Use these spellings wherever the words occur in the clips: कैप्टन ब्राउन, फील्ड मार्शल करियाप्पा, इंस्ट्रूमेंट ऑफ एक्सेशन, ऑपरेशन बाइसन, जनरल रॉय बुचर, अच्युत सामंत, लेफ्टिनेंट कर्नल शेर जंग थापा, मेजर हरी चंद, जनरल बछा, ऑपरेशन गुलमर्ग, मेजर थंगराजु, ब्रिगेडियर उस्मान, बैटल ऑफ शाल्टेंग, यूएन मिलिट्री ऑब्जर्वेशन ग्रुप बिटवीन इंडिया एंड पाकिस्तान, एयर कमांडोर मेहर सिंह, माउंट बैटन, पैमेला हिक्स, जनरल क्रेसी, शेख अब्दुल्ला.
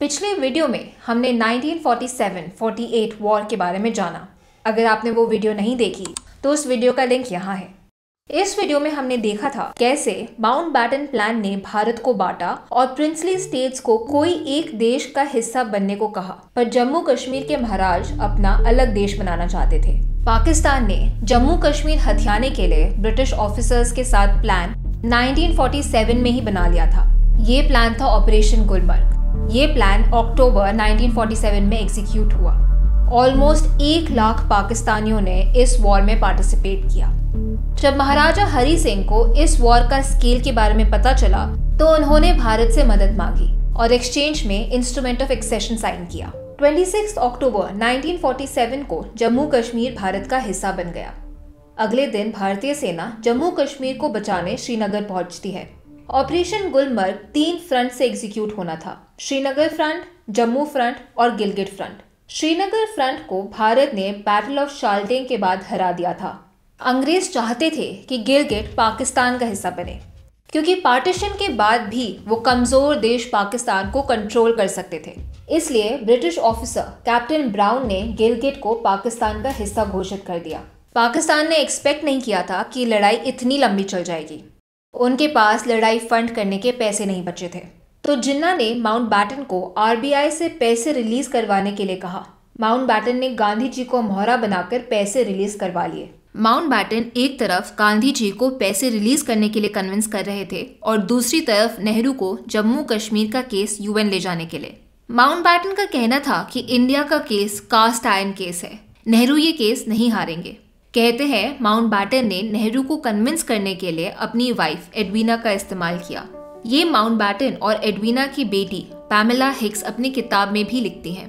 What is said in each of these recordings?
पिछले वीडियो में हमने 1947-48 वॉर के बारे में जाना। अगर आपने वो वीडियो नहीं देखी तो उस वीडियो का लिंक यहाँ है। इस वीडियो में हमने देखा था कैसे माउंट बैटन प्लान ने भारत को बांटा और प्रिंसली स्टेट्स को कोई एक देश का हिस्सा बनने को कहा, पर जम्मू कश्मीर के महाराज अपना अलग देश बनाना चाहते थे। पाकिस्तान ने जम्मू कश्मीर हथियाने के लिए ब्रिटिश ऑफिसर्स के साथ प्लान 1947 में ही बना लिया था। ये प्लान था ऑपरेशन गुलमर्ग। ये प्लान अक्टूबर 1947 में एग्जीक्यूट हुआ। ऑलमोस्ट 1 लाख पाकिस्तानियों ने इस वॉर में पार्टिसिपेट किया। जब महाराजा हरी सिंह को इस वॉर का स्केल के बारे में पता चला तो उन्होंने भारत से मदद मांगी और एक्सचेंज में इंस्ट्रूमेंट ऑफ एक्सेशन साइन किया। 26 अक्टूबर 1947 को जम्मू कश्मीर भारत का हिस्सा बन गया। अगले दिन भारतीय सेना जम्मू कश्मीर को बचाने श्रीनगर पहुंचती है। ऑपरेशन गुलमर्ग 3 फ्रंट से एग्जीक्यूट होना था, श्रीनगर फ्रंट, जम्मू फ्रंट और गिलगिट फ्रंट। श्रीनगर फ्रंट को भारत ने बैटल ऑफ शाल्टेंग के बाद हरा दिया था। अंग्रेज चाहते थे कि गिलगिट पाकिस्तान का हिस्सा बने, क्योंकि पार्टीशन के बाद भी वो कमजोर देश पाकिस्तान को कंट्रोल कर सकते थे। इसलिए ब्रिटिश ऑफिसर कैप्टन ब्राउन ने गिलगिट को पाकिस्तान का हिस्सा घोषित कर दिया। पाकिस्तान ने एक्सपेक्ट नहीं किया था कि लड़ाई इतनी लंबी चल जाएगी। उनके पास लड़ाई फंड करने के पैसे नहीं बचे थे, तो जिन्ना ने माउंट बैटन को RBI से पैसे रिलीज करवाने के लिए कहा। माउंट बैटन ने गांधी जी को मोहरा बनाकर पैसे रिलीज करवा लिए। माउंट बैटन एक तरफ गांधी जी को पैसे रिलीज करने के लिए कन्विंस कर रहे थे और दूसरी तरफ नेहरू को जम्मू कश्मीर का केस UN ले जाने के लिए। माउंट बैटन का कहना था कि इंडिया का केस कास्ट आयरन केस है, नेहरू ये केस नहीं हारेंगे। कहते हैं माउंट बैटन ने नेहरू को कन्विंस करने के लिए अपनी वाइफ एडवीना का इस्तेमाल किया। ये माउंट बैटन और एडवीना की बेटी पैमेला हिक्स अपनी किताब में भी लिखती हैं।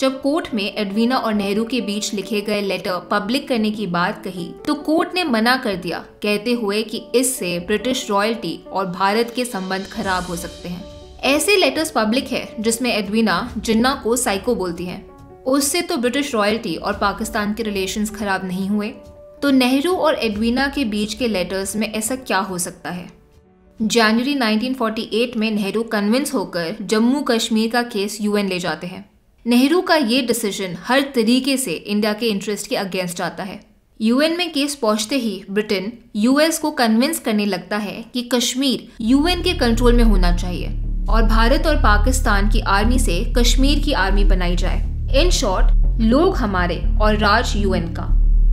जब कोर्ट में एडवीना और नेहरू के बीच लिखे गए लेटर पब्लिक करने की बात कही तो कोर्ट ने मना कर दिया, कहते हुए कि इससे ब्रिटिश रॉयल्टी और भारत के संबंध खराब हो सकते हैं। ऐसे लेटर्स पब्लिक है जिसमें एडवीना जिन्ना को साइको बोलती हैं। उससे तो ब्रिटिश रॉयल्टी और पाकिस्तान के रिलेशंस खराब नहीं हुए, तो नेहरू और एडवीना के बीच के लेटर्स में ऐसा क्या हो सकता है। जनवरी 1948 में नेहरू कन्विंस होकर जम्मू कश्मीर का केस UN ले जाते हैं। नेहरू का ये डिसीजन हर तरीके से इंडिया के इंटरेस्ट के अगेंस्ट जाता है। UN में केस पहुंचते ही ब्रिटेन US को कन्विंस करने लगता है कि कश्मीर UN के कंट्रोल में होना चाहिए और भारत और पाकिस्तान की आर्मी से कश्मीर की आर्मी बनाई जाए। इन शॉर्ट, लोग हमारे और राज UN का।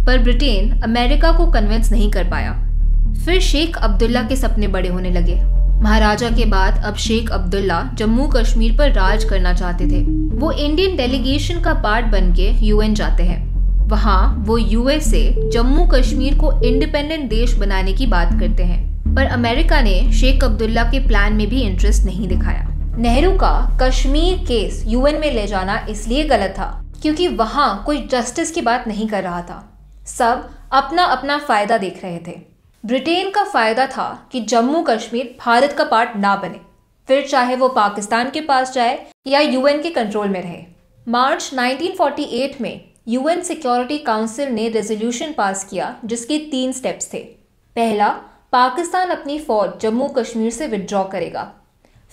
पर ब्रिटेन अमेरिका को कन्विंस नहीं कर पाया। फिर शेख अब्दुल्ला के सपने बड़े होने लगे। महाराजा के बाद अब शेख अब्दुल्ला जम्मू कश्मीर पर राज करना चाहते थे। वो इंडियन डेलीगेशन का पार्ट बनके UN जाते हैं। वहाँ वो US से जम्मू कश्मीर को इंडिपेंडेंट देश बनाने की बात करते हैं, पर अमेरिका ने शेख अब्दुल्ला के प्लान में भी इंटरेस्ट नहीं दिखाया। नेहरू का कश्मीर केस UN में ले जाना इसलिए गलत था क्योंकि वहाँ कोई जस्टिस की बात नहीं कर रहा था। सब अपना अपना फायदा देख रहे थे। ब्रिटेन का फायदा था कि जम्मू कश्मीर भारत का पार्ट ना बने, फिर चाहे वो पाकिस्तान के पास जाए या UN के कंट्रोल में रहे। मार्च 1948 में UN सिक्योरिटी काउंसिल ने रेजोल्यूशन पास किया जिसके 3 स्टेप्स थे। पहला, पाकिस्तान अपनी फौज जम्मू कश्मीर से विड्रॉ करेगा।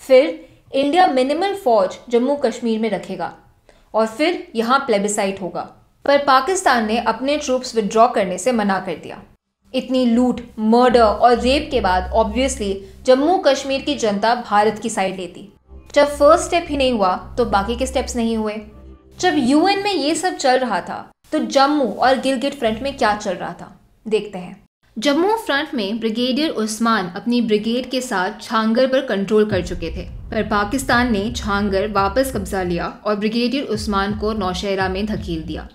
फिर इंडिया मिनिमल फौज जम्मू कश्मीर में रखेगा और फिर यहाँ प्लेबिसाइट होगा। पर पाकिस्तान ने अपने ट्रूप्स विड्रॉ करने से मना कर दिया। इतनी लूट, मर्डर और रेप के बाद ऑब्वियसली जम्मू कश्मीर की जनता भारत की साइड लेती। जब फर्स्ट स्टेप ही नहीं हुआ तो बाकी के स्टेप्स नहीं हुए। जब UN में ये सब चल रहा था तो जम्मू और गिलगिट फ्रंट में क्या चल रहा था देखते हैं। जम्मू फ्रंट में ब्रिगेडियर उस्मान अपनी ब्रिगेड के साथ छांगर पर कंट्रोल कर चुके थे, पर पाकिस्तान ने छांगर वापस कब्जा लिया और ब्रिगेडियर उस्मान को नौशहरा में धकेल दिया।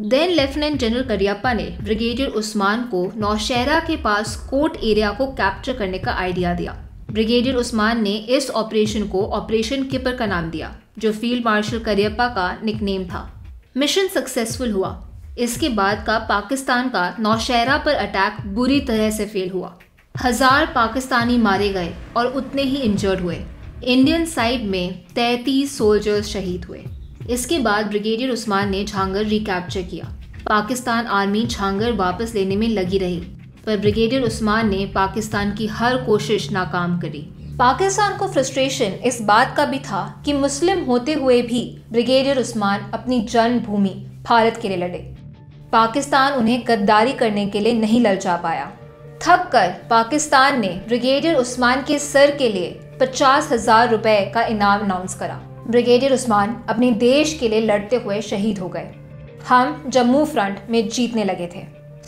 देन लेफ्टिनेंट जनरल करियाप्पा ने ब्रिगेडियर उस्मान को नौशहरा के पास कोट एरिया को कैप्चर करने का आइडिया दिया। ब्रिगेडियर उस्मान ने इस ऑपरेशन को ऑपरेशन किपर का नाम दिया, जो फील्ड मार्शल करियाप्पा का निकनेम था। मिशन सक्सेसफुल हुआ। इसके बाद का पाकिस्तान का नौशहरा पर अटैक बुरी तरह से फेल हुआ। 1000 पाकिस्तानी मारे गए और उतने ही इंजर्ड हुए। इंडियन साइड में 33 सोल्जर्स शहीद हुए। इसके बाद ब्रिगेडियर उस्मान ने छांगर रिकैप्चर किया। पाकिस्तान आर्मी छांगर वापस लेने में लगी रही, पर ब्रिगेडियर उस्मान ने पाकिस्तान की हर कोशिश नाकाम करी। पाकिस्तान को फ्रस्ट्रेशन इस बात का भी था कि मुस्लिम होते हुए भी ब्रिगेडियर उस्मान अपनी जन्मभूमि भारत के लिए लड़े। पाकिस्तान उन्हें गद्दारी करने के लिए नहीं ललचा पाया। थक कर पाकिस्तान ने ब्रिगेडियर उस्मान के सर के लिए 50,000 रुपए का इनाम अनाउंस करा। ब्रिगेडियर उस्मान अपने देश के लिए लड़ते हुए शहीद हो गए। हम जम्मू फ्रंट में जीतने लगे थे।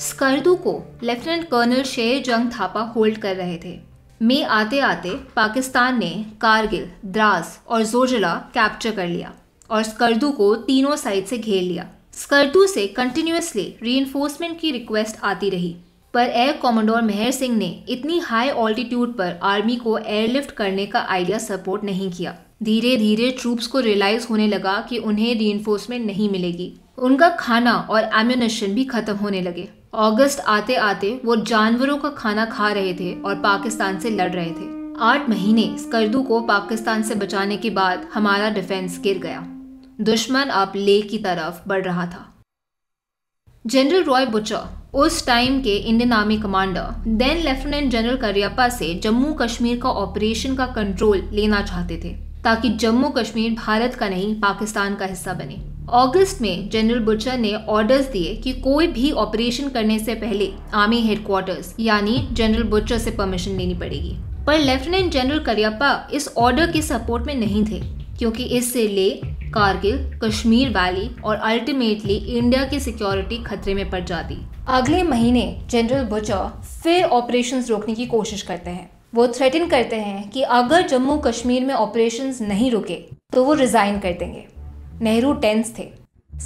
स्कर्दू को लेफ्टिनेंट कर्नल शेर जंग थापा होल्ड कर रहे थे। मई आते आते पाकिस्तान ने कारगिल, द्रास और जोजिला कैप्चर कर लिया और स्कर्दू को तीनों साइड से घेर लिया। स्कर्दू से कंटिन्यूसली रीइंफोर्समेंट की रिक्वेस्ट आती रही, पर एयर कमांडोर मेहर सिंह ने इतनी हाई ऑल्टीट्यूड पर आर्मी को एयरलिफ्ट करने का आइडिया सपोर्ट नहीं किया। धीरे धीरे ट्रूप्स को रियलाइज होने लगा कि उन्हें रीइंफोर्समेंट नहीं मिलेगी। उनका खाना और एम्यूनेशन भी खत्म होने लगे। अगस्त आते आते वो जानवरों का खाना खा रहे थे और पाकिस्तान से लड़ रहे थे। 8 महीने स्कर्दू को पाकिस्तान से बचाने के बाद हमारा डिफेंस गिर गया। दुश्मन अब लेह की तरफ बढ़ रहा था। जनरल रॉय बुचर, उस टाइम के Indian army commander, then lieutenant general Cariappa से जम्मू कश्मीर का ऑपरेशन का कंट्रोल लेना चाहते थे ताकि जम्मू कश्मीर भारत का नहीं पाकिस्तान का हिस्सा बने। अगस्त में जनरल बुचर ने ऑर्डर्स दिए कि कोई भी ऑपरेशन करने से पहले आर्मी हेडक्वार्टर्स यानी जनरल बुचर से परमिशन लेनी पड़ेगी, पर लेफ्टिनेंट जनरल करियाप्पा इस ऑर्डर के सपोर्ट में नहीं थे क्योंकि इससे लेह, कारगिल, कश्मीर वैली और अल्टीमेटली इंडिया की सिक्योरिटी खतरे में पड़ जाती। अगले महीने जनरल बुचर फिर ऑपरेशंस रोकने की कोशिश करते हैं। वो थ्रेटन करते हैं कि अगर जम्मू कश्मीर में ऑपरेशंस नहीं रुके तो वो रिजाइन कर देंगे। नेहरू टेंस थे।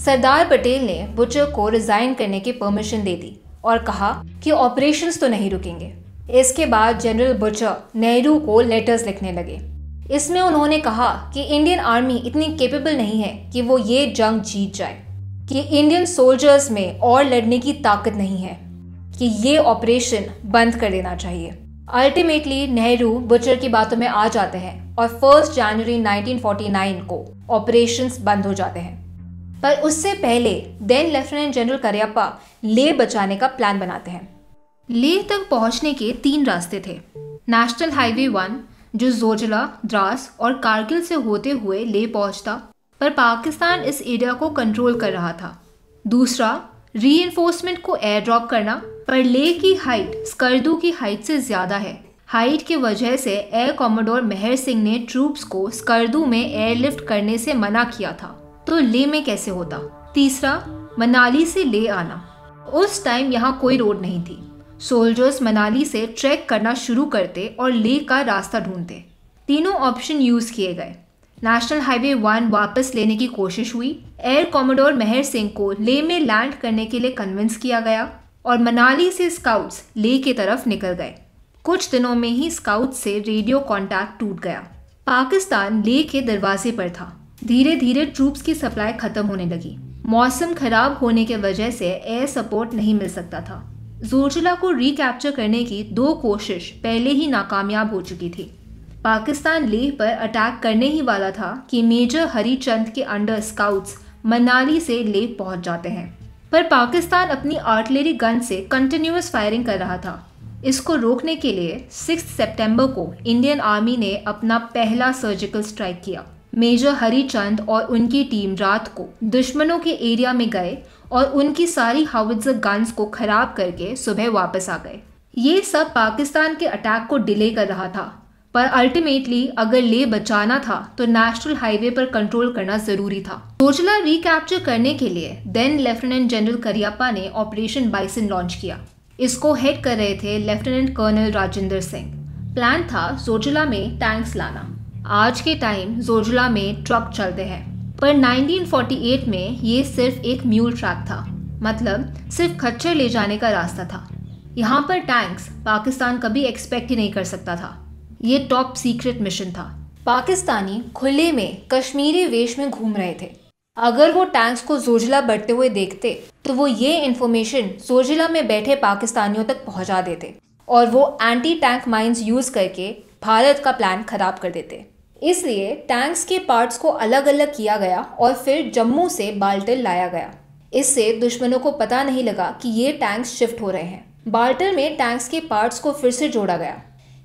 सरदार पटेल ने बुचर को रिजाइन करने की परमिशन दे दी और कहा कि ऑपरेशंस तो नहीं रुकेंगे। इसके बाद जनरल बुचर नेहरू को लेटर्स लिखने लगे। इसमें उन्होंने कहा कि इंडियन आर्मी इतनी कैपेबल नहीं है कि वो ये जंग जीत जाए, कि इंडियन सोल्जर्स में और लड़ने की ताकत नहीं है, कि ये ऑपरेशन बंद कर देना चाहिए। अल्टीमेटली नेहरू बुचर की बातों में आ जाते हैं और 1 जनवरी 1949 को ऑपरेशंस बंद हो जाते हैं। पर उससे पहले then lieutenant general Cariappa Leh बचाने का प्लान बनाते हैं। लेह तक पहुँचने के 3 रास्ते थे। नेशनल हाईवे 1 जो जोजिला, द्रास और कारगिल से होते हुए ले पहुंचता, पर पाकिस्तान इस एरिया को कंट्रोल कर रहा था। दूसरा, रीइंफोर्समेंट को एयर ड्रॉप करना, पर ले की हाइट स्कर्दू की हाइट से ज़्यादा है। हाइट की वजह से एयर कमांडोर मेहर सिंह ने ट्रूप्स को स्कर्दू में एयरलिफ्ट करने से मना किया था, तो ले में कैसे होता। तीसरा, मनाली से ले आना। उस टाइम यहाँ कोई रोड नहीं थी। सोल्जर्स मनाली से ट्रैक करना शुरू करते और लेह का रास्ता ढूंढते। तीनों ऑप्शन यूज़ किए गए। नेशनल हाईवे 1 वापस लेने की कोशिश हुई। एयर कमांडोर मेहर सिंह को लेह में लैंड करने के लिए कन्विंस किया गया और मनाली से स्काउट्स लेह की तरफ निकल गए। कुछ दिनों में ही स्काउट्स से रेडियो कॉन्टैक्ट टूट गया। पाकिस्तान लेह के दरवाजे पर था। धीरे धीरे ट्रूप्स की सप्लाई खत्म होने लगी। मौसम खराब होने की वजह से एयर सपोर्ट नहीं मिल सकता था। जोजिला को रिकैप्चर करने की 2 कोशिश पहले ही नाकामयाब हो चुकी थी। पाकिस्तान लेह पर अटैक करने ही वाला था कि मेजर हरी चंद के अंडर स्काउट्स मनाली से लेह पहुंच जाते हैं, पर पाकिस्तान अपनी आर्टिलरी गन से कंटिन्यूस फायरिंग कर रहा था। इसको रोकने के लिए 6 सितंबर को इंडियन आर्मी ने अपना पहला सर्जिकल स्ट्राइक किया। मेजर हरी चंद और उनकी टीम रात को दुश्मनों के एरिया में गए और उनकी सारी हाउवित्ज़र गन्स को खराब करके सुबह वापस आ गए। ये सब पाकिस्तान के अटैक को डिले कर रहा था, पर अल्टीमेटली अगर ले बचाना था तो नेशनल हाईवे पर कंट्रोल करना जरूरी था। जोजिला रिकैप्चर करने के लिए देन लेफ्टिनेंट जनरल करियाप्पा ने ऑपरेशन बाइसन लॉन्च किया। इसको हेड कर रहे थे lieutenant colonel Rajender Singh. Plan था जोजिला में टैंक्स लाना। आज के टाइम जोजिला में ट्रक चलते हैं, पर 1948 में ये सिर्फ एक म्यूल ट्रैक था, मतलब सिर्फ खच्चर ले जाने का रास्ता था। यहाँ पर टैंक्स पाकिस्तान कभी एक्सपेक्ट ही नहीं कर सकता था। ये टॉप सीक्रेट मिशन था। पाकिस्तानी खुले में कश्मीरी वेश में घूम रहे थे। अगर वो टैंक्स को जोजिला बढ़ते हुए देखते तो वो ये इन्फॉर्मेशन जोजिला में बैठे पाकिस्तानियों तक पहुँचा देते और वो एंटी टैंक माइंस यूज़ करके भारत का प्लान खराब कर देते। इसलिए टैंक्स के पार्ट्स को अलग अलग किया गया और फिर जम्मू से बाल्टल लाया गया। इससे दुश्मनों को पता नहीं लगा कि ये टैंक्स शिफ्ट हो रहे हैं। बाल्टल में टैंक्स के पार्ट्स को फिर से जोड़ा गया।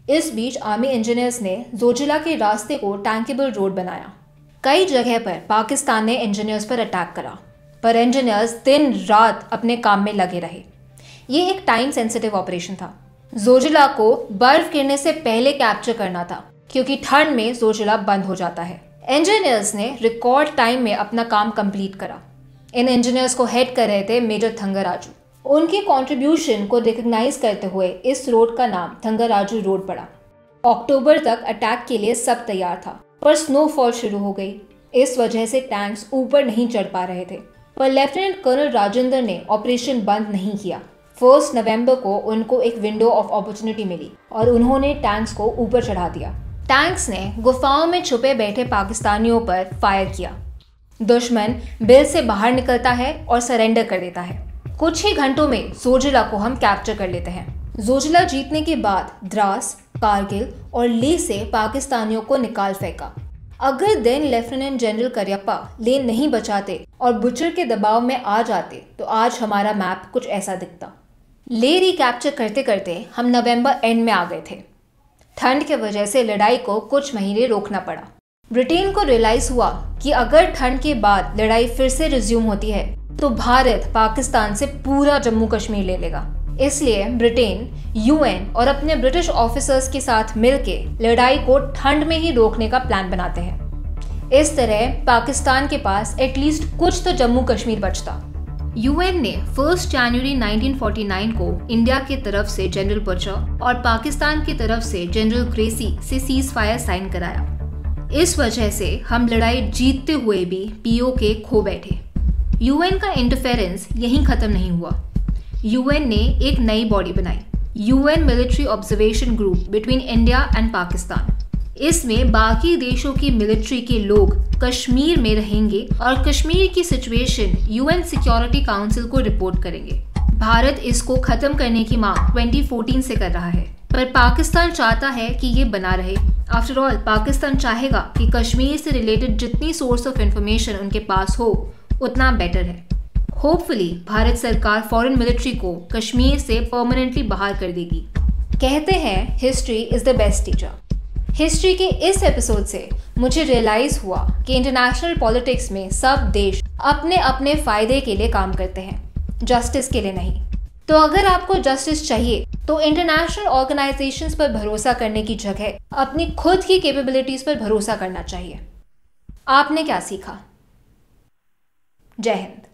इस बीच आर्मी इंजीनियर्स ने जोजिला के रास्ते को टैंकेबल रोड बनाया। कई जगह पर पाकिस्तान ने इंजीनियर्स पर अटैक करा, पर इंजीनियर्स दिन रात अपने काम में लगे रहे। ये एक टाइम सेंसिटिव ऑपरेशन था। जोजिला को बर्फ गिरने से पहले कैप्चर करना था, क्योंकि ठंड में जोजिला बंद हो जाता है। इंजीनियर्स ने रिकॉर्ड टाइम में अपना काम कंप्लीट करा। इन इंजीनियर्स को हेड कर रहे थे मेजर थंगराजु। उनके कंट्रीब्यूशन को रिकग्नाइज करते हुए इस रोड का नाम थंगराजु रोड पड़ा। अक्टूबर तक अटैक के लिए सब तैयार था, पर स्नोफॉल शुरू हो गई। इस वजह से टैंक्स ऊपर नहीं चढ़ पा रहे थे, पर लेफ्टिनेंट कर्नल राजेंदर ने ऑपरेशन बंद नहीं किया। 1 नवंबर को उनको एक विंडो ऑफ अपॉर्चुनिटी मिली और उन्होंने टैंक्स को ऊपर चढ़ा दिया। टैंक्स ने गुफाओं में छुपे बैठे पाकिस्तानियों पर फायर किया। दुश्मन बिल से बाहर निकलता है और सरेंडर कर देता है। कुछ ही घंटों में जोजिला को हम कैप्चर कर लेते हैं। जोजिला जीतने के बाद द्रास, कारगिल और लेह से पाकिस्तानियों को निकाल फेंका। अगर दिन लेफ्टिनेंट जनरल करियाप्पा लेह नहीं बचाते और बुचर के दबाव में आ जाते तो आज हमारा मैप कुछ ऐसा दिखता। लेह रिकैप्चर करते करते हम नवंबर एंड में आ गए थे। ठंड के वजह से लड़ाई को कुछ महीने रोकना पड़ा। ब्रिटेन को रियलाइज हुआ कि अगर ठंड के बाद लड़ाई फिर से रिज्यूम होती है तो भारत पाकिस्तान से पूरा जम्मू कश्मीर ले लेगा। इसलिए ब्रिटेन, यूएन और अपने ब्रिटिश ऑफिसर्स के साथ मिलकर लड़ाई को ठंड में ही रोकने का प्लान बनाते हैं। इस तरह पाकिस्तान के पास एटलीस्ट कुछ तो जम्मू कश्मीर बचता। यूएन ने 1 जनवरी 1949 को इंडिया की तरफ से जनरल बछा और पाकिस्तान की तरफ से जनरल क्रेसी से सीज़फायर साइन कराया। इस वजह से हम लड़ाई जीतते हुए भी POK खो बैठे। यूएन का इंटरफेरेंस यहीं ख़त्म नहीं हुआ। यूएन ने एक नई बॉडी बनाई, यूएन मिलिट्री ऑब्जर्वेशन ग्रुप बिटवीन इंडिया एंड पाकिस्तान। इसमें बाकी देशों की मिलिट्री के लोग कश्मीर में रहेंगे और कश्मीर की सिचुएशन यूएन सिक्योरिटी काउंसिल को रिपोर्ट करेंगे। भारत इसको ख़त्म करने की मांग 2014 से कर रहा है, पर पाकिस्तान चाहता है कि ये बना रहे। आफ्टर ऑल पाकिस्तान चाहेगा कि कश्मीर से रिलेटेड जितनी सोर्स ऑफ इंफॉर्मेशन उनके पास हो उतना बेटर है। होपफुली भारत सरकार फॉरेन मिलिट्री को कश्मीर से परमानेंटली बाहर कर देगी। कहते हैं history is the best teacher. History के इस एपिसोड से मुझे रियलाइज हुआ कि इंटरनेशनल पॉलिटिक्स में सब देश अपने अपने फायदे के लिए काम करते हैं, जस्टिस के लिए नहीं। तो अगर आपको जस्टिस चाहिए तो इंटरनेशनल ऑर्गेनाइजेशंस पर भरोसा करने की जगह अपनी खुद की कैपेबिलिटीज पर भरोसा करना चाहिए। आपने क्या सीखा? जय हिंद।